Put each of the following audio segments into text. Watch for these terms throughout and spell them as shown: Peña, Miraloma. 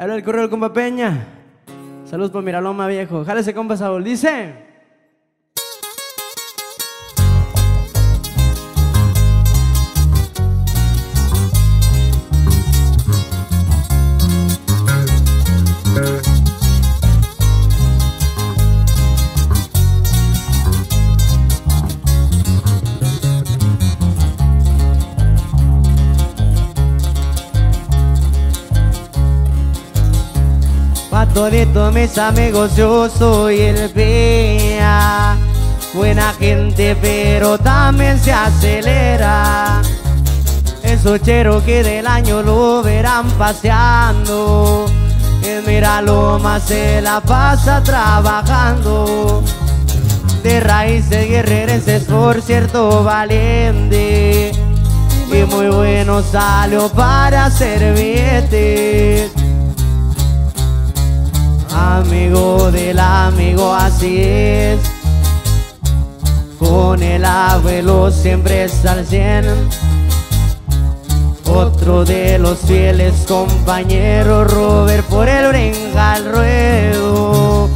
Ahora el correo del compa Peña. Saludos por Miraloma, viejo. Jálese, compa Saúl. Dice... Toditos mis amigos, yo soy el Peña. Buena gente, pero también se acelera. El sochero que del año lo verán paseando. El Miraloma se la pasa trabajando. De raíces guerrerenses, por cierto, valiente. Y muy bueno salió para hacer billetes. Amigo del amigo, así es. Con el abuelo siempre es al 100. Otro de los fieles compañeros, Robert, por el brinca al ruedo.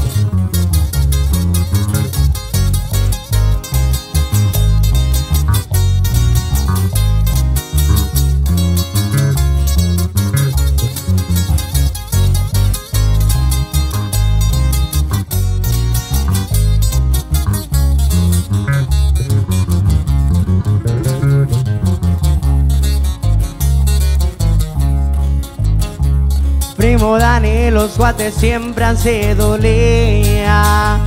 Primo Dani, los cuates siempre han sido lía.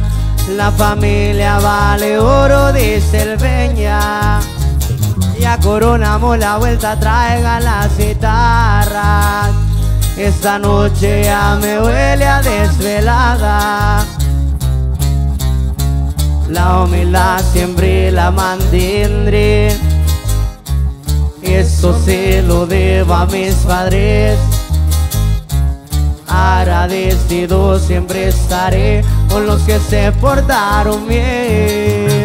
La familia vale oro, dice el Peña. Ya coronamos la vuelta, traigan las guitarras. Esta noche ya me huele a desvelada. La humildad siempre la mantendré. Eso se lo debo a mis padres. Agradecido siempre estaré con los que se portaron bien.